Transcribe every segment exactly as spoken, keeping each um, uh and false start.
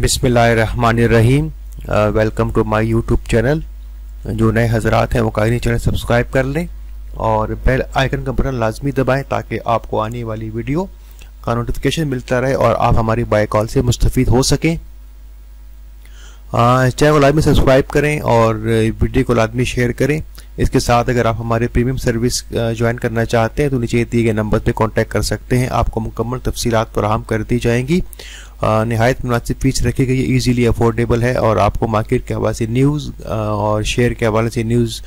बिस्मिल्लाहिर्रहमानिर्रहीम। Welcome to my YouTube channel. जो नए हजरात हैं वो कायनी चैनल सब्सक्राइब कर लें और बेल आइकन का बटन लाजमी दबाएं ताकि आपको आने वाली वीडियो का नोटिफिकेशन मिलता रहे और आप हमारी बाय कॉल से मुस्तफ़ीद हो सकें। चैनल को लाजमी सब्सक्राइब करें और वीडियो को लाजमी शेयर करें। इसके साथ अगर आप हमारे प्रीमियम सर्विस ज्वाइन करना चाहते हैं तो नीचे दिए गए नंबर पर कॉन्टैक्ट कर सकते हैं। आपको मुकम्मल तफसीलात फराहम कर दी जाएंगी। नहायत मुनासिब फीस रखी गई है, ईज़िली अफोर्डेबल है और आपको मार्केट के हवाले से न्यूज़ और शेयर के हवाले से न्यूज़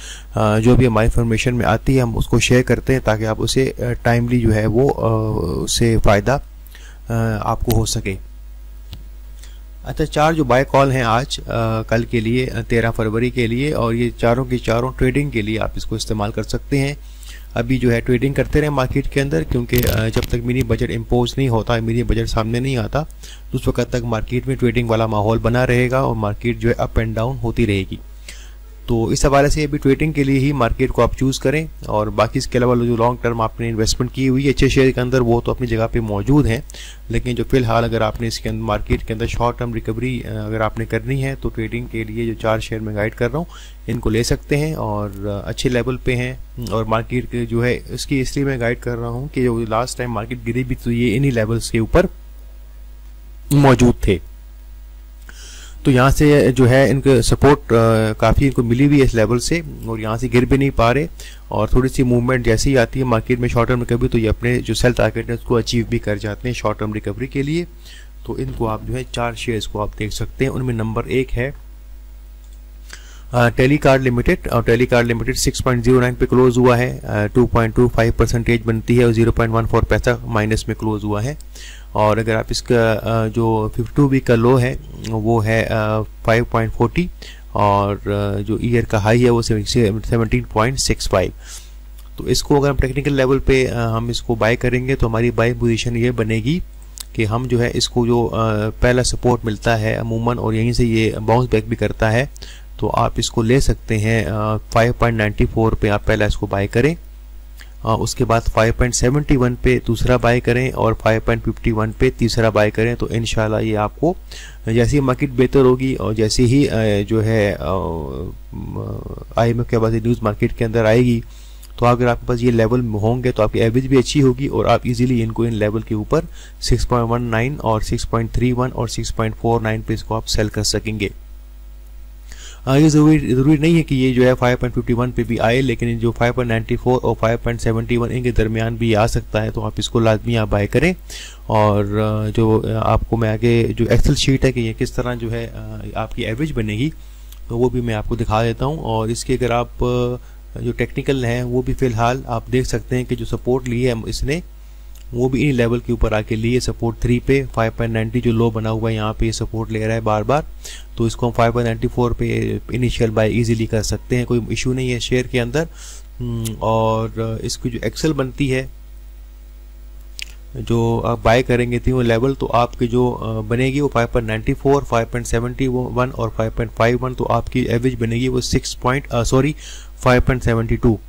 जो भी हमारी इंफॉर्मेशन में आती है हम उसको शेयर करते हैं ताकि आप उसे टाइमली जो है वो उससे फ़ायदा आपको हो सके। अच्छा, चार जो बाय कॉल हैं आज आ, कल के लिए तेरह फरवरी के लिए, और ये चारों के चारों ट्रेडिंग के लिए आप इसको इस्तेमाल कर सकते हैं। अभी जो है ट्रेडिंग करते रहें मार्केट के अंदर, क्योंकि जब तक मिनी बजट इम्पोज नहीं होता, मिनी बजट सामने नहीं आता, उस वक्त तक मार्केट में ट्रेडिंग वाला माहौल बना रहेगा और मार्केट जो है अप एंड डाउन होती रहेगी। तो इस हवाले से अभी ट्रेडिंग के लिए ही मार्केट को आप चूज़ करें। और बाकी इसके अलावा जो लॉन्ग टर्म आपने इन्वेस्टमेंट की हुई है अच्छे शेयर के अंदर वो तो अपनी जगह पे मौजूद हैं, लेकिन जो फ़िलहाल अगर आपने इसके अंदर मार्केट के अंदर शॉर्ट टर्म रिकवरी अगर आपने करनी है तो ट्रेडिंग के लिए जो चार शेयर में गाइड कर रहा हूँ इनको ले सकते हैं और अच्छे लेवल पर हैं। और मार्केट के जो है इसकी इसलिए मैं गाइड कर रहा हूँ कि जो लास्ट टाइम मार्केट गिरी भी तो ये इन्हीं लेवल्स के ऊपर मौजूद थे, तो यहाँ से जो है इनके सपोर्ट काफ़ी इनको मिली हुई है इस लेवल से और यहाँ से गिर भी नहीं पा रहे। और थोड़ी सी मूवमेंट जैसे ही आती है मार्केट में शॉर्ट टर्म रिकवरी तो ये अपने जो सेल टारगेट है उसको अचीव भी कर जाते हैं शॉर्ट टर्म रिकवरी के लिए। तो इनको आप जो है चार शेयर्स को आप देख सकते हैं। उनमें नंबर एक है टेलीकॉम लिमिटेड, और telecom limited six point zero nine पे क्लोज हुआ है, two point two five percent बनती है और ज़ीरो पॉइंट वन फोर पैसा माइनस में क्लोज हुआ है। और अगर आप इसका जो फिफ्टी टू वीक का लो है वो है फाइव पॉइंट फोर्टी और जो ईयर का हाई है वो सेवनटीन पॉइंट सिक्स फाइव। तो इसको अगर हम टेक्निकल लेवल पे हम इसको बाय करेंगे तो हमारी बाय पोजीशन ये बनेगी कि हम जो है इसको जो पहला सपोर्ट मिलता है अमूमन और यहीं से ये बाउंस बैक भी करता है, तो आप इसको ले सकते हैं फाइव पॉइंट नाइन फोर पे आप पहला इसको बाय करें। उसके बाद फाइव पॉइंट सेवन वन पे दूसरा बाय करें और फाइव पॉइंट फिफ्टी वन पे तीसरा बाय करें। तो इंशाल्लाह ये आपको जैसी मार्केट बेहतर होगी और जैसे ही जो है आईएमएफ के बाद न्यूज़ मार्केट के अंदर आएगी तो अगर आपके पास ये लेवल होंगे तो आपकी एवरेज भी अच्छी होगी और आप इजीली इनको इन लेवल के ऊपर सिक्स पॉइंट वन नाइन और सिक्स पॉइंट थ्री वन और सिक्स पॉइंट फोर नाइन पे इसको आप सेल कर सकेंगे। ये ज़रूरी ज़रूरी नहीं है कि ये जो है फाइव पॉइंट फिफ्टी वन पे भी आए, लेकिन जो फाइव पॉइंट नाइन फोर और फाइव पॉइंट सेवन वन इनके दरमियान भी आ सकता है, तो आप इसको लाजमी आप बाय करें। और जो आपको मैं आगे जो एक्सेल शीट है कि ये किस तरह जो है आपकी एवरेज बनेगी तो वो भी मैं आपको दिखा देता हूँ। और इसके अगर आप जो टेक्निकल हैं वो भी फ़िलहाल आप देख सकते हैं कि जो सपोर्ट लिए है इसने वो भी इन लेवल के ऊपर आके लिए सपोर्ट थ्री पे फाइव पॉइंट नाइन ज़ीरो जो लो बना हुआ है यहाँ पे ये सपोर्ट ले रहा है बार बार, तो इसको हम फाइव पॉइंट नाइन फोर पे इनिशियल बाय इजीली कर सकते हैं, कोई इशू नहीं है शेयर के अंदर। और इसकी जो एक्सेल बनती है जो आप बाय करेंगे थी वो लेवल तो आपके जो बनेगी वो five point nine four, five point seven one और फाइव पॉइंट फाइव वन, तो आपकी एवरेज बनेगी वो six point sorry five point seven two.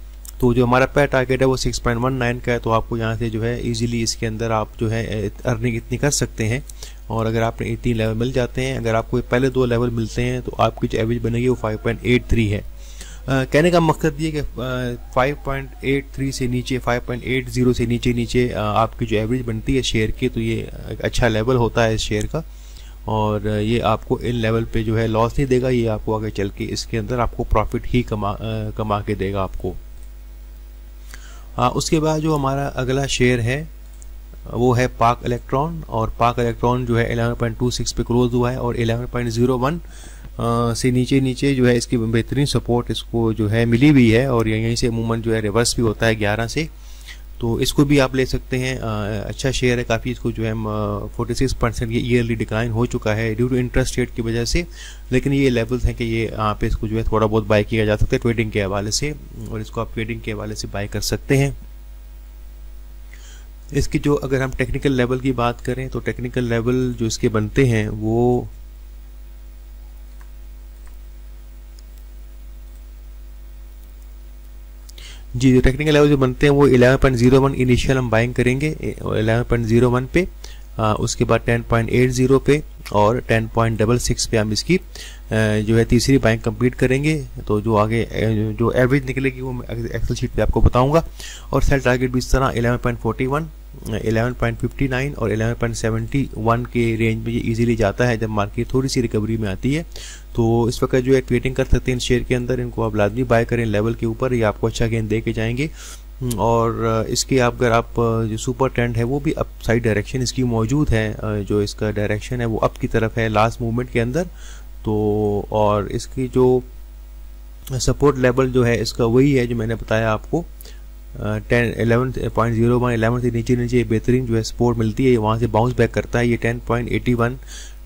तो जो हमारा पहला टारगेट है वो सिक्स पॉइंट वन नाइन का है, तो आपको यहाँ से जो है इजीली इसके अंदर आप जो है अर्निंग इतनी कर सकते हैं। और अगर आपने इतनी लेवल मिल जाते हैं, अगर आपको पहले दो लेवल मिलते हैं तो आपकी जो एवरेज बनेगी वो फाइव पॉइंट एट थ्री है। आ, कहने का मकसद ये कि फाइव पॉइंट एट थ्री से नीचे फाइव पॉइंट एट ज़ीरो से नीचे नीचे आ, आपकी जो एवरेज बनती है शेयर की तो ये अच्छा लेवल होता है इस शेयर का, और ये आपको इन लेवल पे जो है लॉस नहीं देगा, ये आपको आगे चल के इसके अंदर आपको प्रॉफिट ही कमा आ, कमा के देगा आपको। आ, उसके बाद जो हमारा अगला शेयर है वो है पाक इलेक्ट्रॉन, और पाक इलेक्ट्रॉन जो है इलेवन पॉइंट टू सिक्स पे क्लोज हुआ है और इलेवन पॉइंट ज़ीरो वन से नीचे नीचे जो है इसकी बेहतरीन सपोर्ट इसको जो है मिली हुई है और यहीं से मूवमेंट जो है रिवर्स भी होता है ग्यारह से, तो इसको भी आप ले सकते हैं। आ, अच्छा शेयर है काफ़ी, इसको जो है छियालीस परसेंट ये ईयरली डिक्लाइन हो चुका है ड्यू टू इंटरेस्ट रेट की वजह से, लेकिन ये लेवल्स हैं कि ये यहाँ पे इसको जो है थोड़ा बहुत बाय किया जा सकता है ट्रेडिंग के हवाले से और इसको आप ट्रेडिंग के हवाले से बाय कर सकते हैं। इसकी जो अगर हम टेक्निकल लेवल की बात करें तो टेक्निकल लेवल जो इसके बनते हैं वो जी जो टेक्निकल लेवल जो बनते हैं वो eleven point zero one initial हम बाइंग करेंगे इलेवन पॉइंट ज़ीरो वन पे आ, उसके बाद टेन पॉइंट एट जीरो पे और टेन पॉइंट सिक्स सिक्स पे हम इसकी जो है तीसरी बाइंग कंप्लीट करेंगे। तो जो आगे जो एवरेज निकलेगी वो मैं एक्सेल शीट पे आपको बताऊंगा। और सेल टारगेट भी इस तरह eleven point forty one, eleven point fifty nine और इलेवन पॉइंट सेवेंटी वन के रेंज में ये इजीली जाता है। जब मार्केट थोड़ी सी रिकवरी में आती है तो इस वक्त जो है ट्रेडिंग कर सकते हैं इन शेयर के अंदर, इनको आप लाजमी बाय करें लेवल के ऊपर, ये आपको अच्छा गेंद दे के जाएंगे। और इसके आप अगर आप जो सुपर ट्रेंड है वो भी अप साइड डायरेक्शन इसकी मौजूद है, जो इसका डायरेक्शन है वो अप की तरफ है लास्ट मूवमेंट के अंदर। तो और इसकी जो सपोर्ट लेवल जो है इसका वही है जो मैंने बताया आपको ten eleven point zero one, eleven से नीचे नीचे बेहतरीन जो है सपोर्ट मिलती है, ये वहाँ से बाउंस बैक करता है। ये ten point eighty one,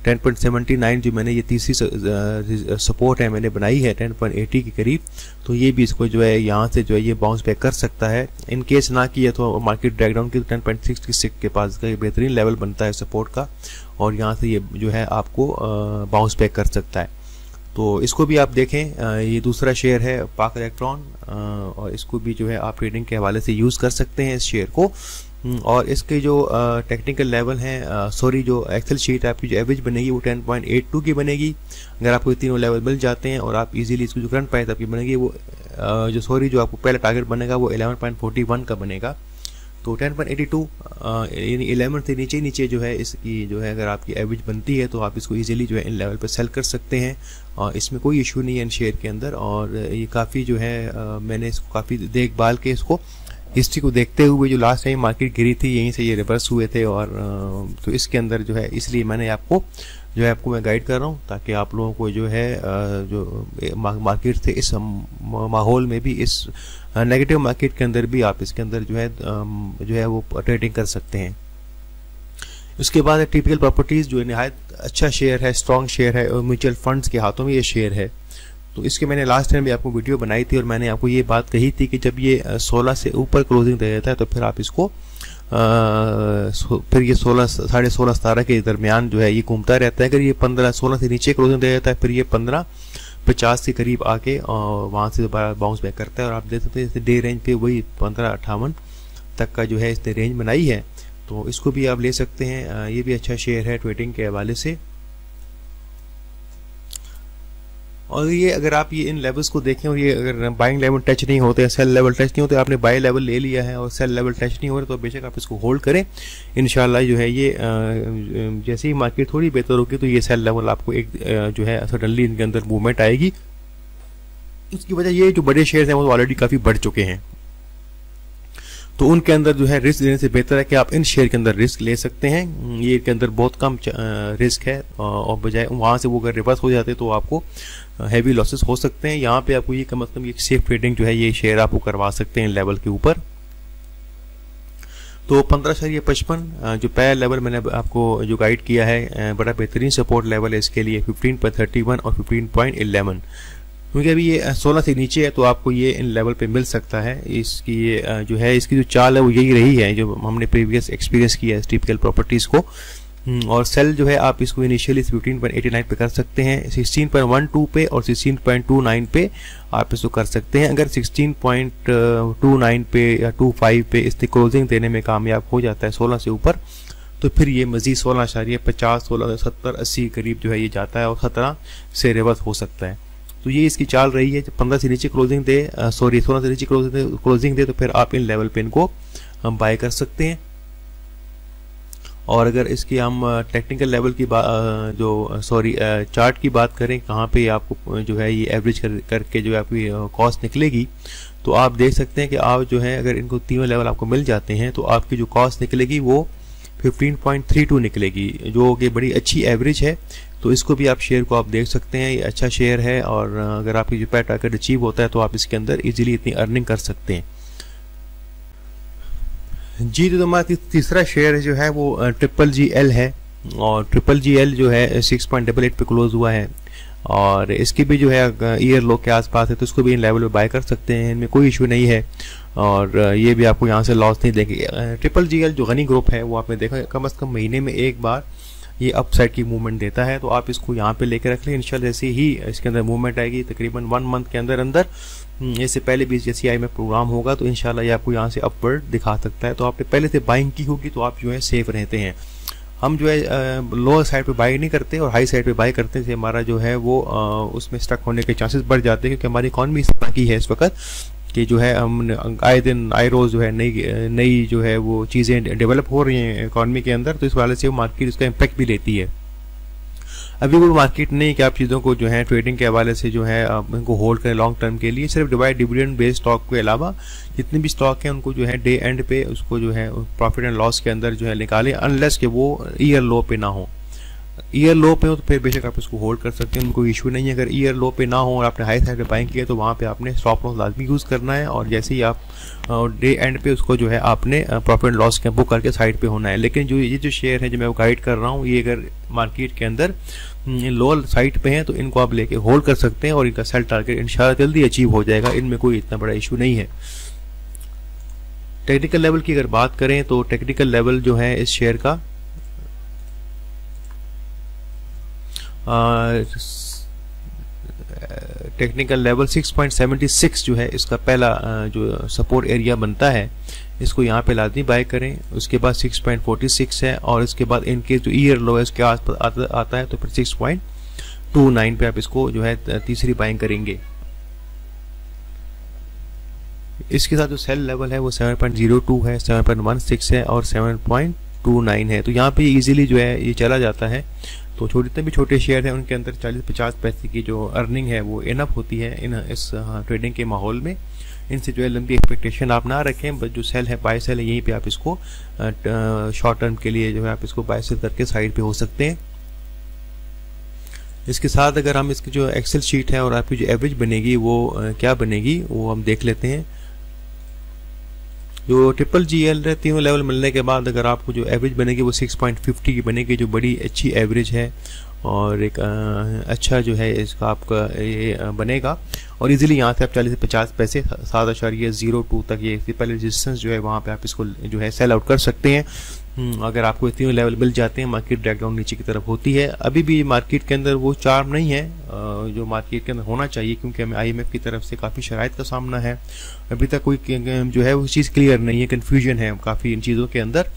ten point seventy nine जो मैंने ये तीसरी सपोर्ट है मैंने बनाई है टेन पॉइंट एटी के करीब, तो ये भी इसको जो है यहाँ से जो है ये बाउंस बैक कर सकता है। इन केस ना किया तो मार्केट ड्रैगडाउन की तो टेन पॉइंट सिक्सटी सिक्स के पास का ये बेहतरीन लेवल बनता है सपोर्ट का, और यहाँ से ये जो है आपको बाउंस बैक कर सकता है। तो इसको भी आप देखें, ये दूसरा शेयर है पाक इलेक्ट्रॉन, और इसको भी जो है आप ट्रेडिंग के हवाले से यूज़ कर सकते हैं इस शेयर को। और इसके जो टेक्निकल लेवल हैं, सॉरी जो एक्सेल शीट आपकी जो एवरेज बनेगी वो टेन पॉइंट एटी टू की बनेगी। अगर आपको तीनों लेवल मिल जाते हैं और आप इजीली इसको जो करंट प्राइस आपकी बनेगी वो जो सॉरी जो आपको पहला टारगेट बनेगा वो इलेवन पॉइंट फोर्टी वन का बनेगा। तो टेन पॉइंट एटी टू यानी इलेवन से नीचे नीचे जो है इसकी जो है अगर आपकी एवरेज बनती है तो आप इसको इजीली जो है इन लेवल पर सेल कर सकते हैं, और इसमें कोई इशू नहीं है इन शेयर के अंदर। और ये काफ़ी जो है आ, मैंने इसको काफ़ी देखभाल के इसको हिस्ट्री को देखते हुए, जो लास्ट टाइम मार्केट गिरी थी यहीं से ये रिवर्स हुए थे, और तो इसके अंदर जो है इसलिए मैंने आपको जो है आपको मैं गाइड कर रहा हूँ ताकि आप लोगों को जो है जो मार्केट से इस माहौल में भी, इस नेगेटिव मार्केट के अंदर भी आप इसके अंदर जो है जो है वो ट्रेडिंग कर सकते हैं। उसके बाद टीपीएल प्रॉपर्टीज़ जो निहायत अच्छा शेयर है, स्ट्रॉन्ग शेयर है, और म्यूचुअल फंड्स के हाथों में ये शेयर है। तो इसके मैंने लास्ट टाइम भी आपको वीडियो बनाई थी और मैंने आपको ये बात कही थी कि जब ये सोलह से ऊपर क्लोजिंग दे देता है तो फिर आप इसको आ, फिर ये सोलह साढ़े सोलह सतारह के दरमियान जो है ये घूमता रहता है। अगर ये पंद्रह सोलह से नीचे क्लोजिंग दे देता है फिर ये पंद्रह पचास के करीब आके और वहाँ से दोबारा बाउंस बैक करता है। और आप देख सकते हैं इस डे रेंज पे वही पंद्रह अट्ठावन तक का जो है इसने रेंज बनाई है, तो इसको भी आप ले सकते हैं। ये भी अच्छा शेयर है ट्रेडिंग के हवाले से। और ये अगर आप ये इन लेवल्स को देखें और ये अगर बाइंग लेवल टच नहीं होते, सेल लेवल टच नहीं होते, आपने बाय लेवल ले लिया है और सेल लेवल टच नहीं हो रहा तो बेशक आप इसको होल्ड करें। इंशाल्लाह जो है ये जैसे ही मार्केट थोड़ी बेहतर होगी तो ये सेल लेवल आपको एक जो है सडनली इनके अंदर मूवमेंट आएगी। उसकी वजह ये जो बड़े शेयर हैं वो ऑलरेडी काफ़ी बढ़ चुके हैं, तो उनके अंदर जो है रिस्क लेने से बेहतर है कि आप इन शेयर के अंदर रिस्क ले सकते हैं। ये के अंदर बहुत कम रिस्क है, और बजाय वहाँ से वो अगर रिवर्स हो जाते तो आपको हैवी लॉसेस हो सकते हैं। यहाँ पे आपको ये कम अज़ कम एक सेफ ट्रेडिंग जो है ये शेयर आपको करवा सकते हैं लेवल के ऊपर। तो पंद्रह सौ ये पचपन जो पैल लेवल मैंने आपको जो गाइड किया है बड़ा बेहतरीन सपोर्ट लेवल है इसके लिए, फिफ्टीन पॉइंट थर्टी वन और फिफ्टीन पॉइंट इलेवन। क्योंकि अभी ये सोलह से नीचे है तो आपको ये इन लेवल पे मिल सकता है। इसकी ये जो है इसकी जो चाल है वो यही रही है जो हमने प्रीवियस एक्सपीरियंस किया है टीपीएल प्रॉपर्टीज़ को। और सेल जो है आप इसको initially fifteen point eighty nine पे कर सकते हैं, सिक्सटीन पॉइंट वन टू पे और सिक्सटीन पॉइंट टू नाइन पे आप इसको कर सकते हैं। अगर सिक्सटीन पॉइंट टू नाइन पे या ट्वेंटी फाइव पे इससे क्लोजिंग देने में कामयाब हो जाता है सोलह से ऊपर, तो फिर ये मज़ीद सोलह अशारिया पचास सोलह सत्तर अस्सी करीब जो है ये जाता है और सत्रह से रिवर्स हो सकता है। तो ये इसकी चाल रही है। जब पंद्रह से नीचे क्लोजिंग दे सॉरी सोलह से नीचे क्लोजिंग दे क्लोजिंग दे तो फिर आप इन लेवल पे इनको हम बाय कर सकते हैं। और अगर इसकी हम टेक्निकल लेवल की बात जो सॉरी चार्ट की बात करें कहाँ पे आपको जो है ये एवरेज कर, करके जो है आपकी कॉस्ट निकलेगी, तो आप देख सकते हैं कि आप जो है अगर इनको तीनों लेवल आपको मिल जाते हैं तो आपकी जो कॉस्ट निकलेगी वो फिफ्टीन पॉइंट थर्टी टू निकलेगी, जो कि बड़ी अच्छी एवरेज है। तो इसको भी आप शेयर को आप देख सकते हैं, ये अच्छा शेयर है। और अगर आपकी जो पैट टारगेट अचीव होता है तो आप इसके अंदर इजीली इतनी अर्निंग कर सकते हैं। जी, तो हमारा तीसरा शेयर जो है वो ट्रिपल जी एल है, और ट्रिपल जी एल जो है सिक्स पॉइंट डबल एट पे क्लोज हुआ है और इसकी भी जो है ईयर लो के आसपास है, तो इसको भी इन लेवल पे बाय कर सकते हैं, इनमें कोई इशू नहीं है। और ये भी आपको यहाँ से लॉस नहीं देंगे। ट्रिपल जी एल जो गनी ग्रुप है वो आपने देखा कम अज़ कम महीने में एक बार ये अपसाइड की मूवमेंट देता है, तो आप इसको यहाँ पे लेकर रख लें। इंशाल्लाह जैसे ही इसके अंदर मूवमेंट आएगी तकरीबन वन मंथ के अंदर अंदर इससे पहले भी जैसे आई में प्रोग्राम होगा तो इंशाल्लाह ये आपको यहाँ से अपवर्ड दिखा सकता है। तो आपने पहले से बाइंग की होगी तो आप जो है सेफ रहते हैं। हम जो है लोअर साइड पे बाई नहीं करते और हाई साइड पे बाई करते हैं, हमारा जो है वो उसमें स्टक होने के चांसेस बढ़ जाते हैं, क्योंकि हमारी इकॉनमी इस तरह की है इस वक्त कि जो है हम आए दिन आए रोज़ जो है नई नई जो है वो चीज़ें डेवलप हो रही हैं इकॉनमी के अंदर, तो इस वाले से वो मार्केट उसका इम्पैक्ट भी लेती है। अभी वो मार्केट नहीं कि आप चीज़ों को जो है ट्रेडिंग के हवाले से जो है आप उनको होल्ड करें लॉन्ग टर्म के लिए, सिर्फ डिवाइड डिविडेंड बेस्ड स्टॉक के अलावा जितने भी स्टॉक हैं उनको जो है डे एंड पे उसको जो है प्रॉफिट एंड लॉस के अंदर जो है निकालें, अनलेस कि वो ईयर लो पे ना हो। ईयर लो पे हो तो फिर बेशक आप इसको होल्ड कर सकते हैं, उनको इशू नहीं है। अगर ईयर लो पे ना हो और आपने हाई साइड पे बाइंग किया तो वहाँ पे आपने स्टॉप लॉस लाजमी यूज़ करना है, और जैसे ही आप डे एंड पे उसको जो है आपने प्रॉफिट लॉस के बुक करके साइड पे होना है। लेकिन जो ये जो शेयर है जो मैं वो गाइड कर रहा हूँ, ये अगर मार्केट के अंदर लो साइड पे हैं तो इनको आप लेके होल्ड कर सकते हैं और इनका सेल टारगेट इंशाल्लाह जल्दी अचीव हो जाएगा, इनमें कोई इतना बड़ा इशू नहीं है। टेक्निकल लेवल की अगर बात करें तो टेक्निकल लेवल जो है इस शेयर का technical level six point seven six जो है इसका पहला जो सपोर्ट एरिया बनता है, इसको यहाँ पे लाजमी बाय करें। उसके बाद सिक्स पॉइंट फोर सिक्स है और इसके बाद इनके जो ईयर लो है इसके आसपास आता है तो फिर सिक्स पॉइंट टू नाइन पे आप इसको जो है तीसरी बाइंग करेंगे। इसके साथ जो सेल लेवल है वो सेवन पॉइंट जीरो टू है, सेवन पॉइंट वन सिक्स है और सेवन पॉइंट टू नाइन है, तो यहाँ पे इजीली जो है ये चला जाता है। तो छोटे जितने भी छोटे शेयर हैं उनके अंदर चालीस पचास पैसे की जो अर्निंग है वो इनफ होती है इन इस ट्रेडिंग के माहौल में, इनसे जो है लंबी एक्सपेक्टेशन आप ना रखें, बस जो सेल है बाय सेल है यहीं पे आप इसको शॉर्ट टर्म के लिए जो है आप इसको बाय सेल करके साइड पे हो सकते हैं। इसके साथ अगर हम इसकी जो एक्सेल शीट है और आपकी जो एवरेज बनेगी वो क्या बनेगी वो हम देख लेते हैं। जो ट्रिपल जी एल है तीनों लेवल मिलने के बाद अगर आपको जो एवरेज बनेगी वो सिक्स पॉइंट फिफ्टी की बनेगी, जो बड़ी अच्छी एवरेज है और एक अच्छा जो है इसका आपका ये बनेगा, और इजीली यहाँ से आप चालीस से पचास पैसे सात अशारिया जीरो टू तक ये पहले रेजिस्टेंस जो है वहाँ पे आप इसको जो है सेल आउट कर सकते हैं। अगर आपको ये तीनों लेवल मिल जाते हैं मार्केट ब्रेकडाउन नीचे की तरफ होती है। अभी भी मार्केट के अंदर वो चार्म नहीं है जो मार्केट के अंदर होना चाहिए, क्योंकि हमें आई एम एफ की तरफ से काफ़ी शराइत का सामना है, अभी तक कोई जो है वो चीज़ क्लियर नहीं है, कन्फ्यूजन है काफ़ी इन चीज़ों के अंदर।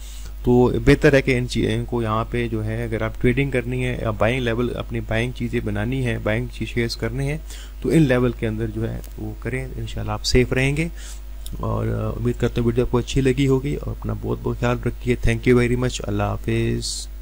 तो बेहतर है कि इन चीज़ों को यहाँ पे जो है अगर आप ट्रेडिंग करनी है या बाइंग लेवल अपनी बाइंग चीज़ें बनानी है, बाइंग शेयर्स करने हैं तो इन लेवल के अंदर जो है वो करें, इंशाल्लाह आप सेफ रहेंगे। और उम्मीद करते हैं वीडियो आपको अच्छी लगी होगी, और अपना बहुत बहुत ख्याल रखिए। थैंक यू वेरी मच, अल्लाह हाफिज़।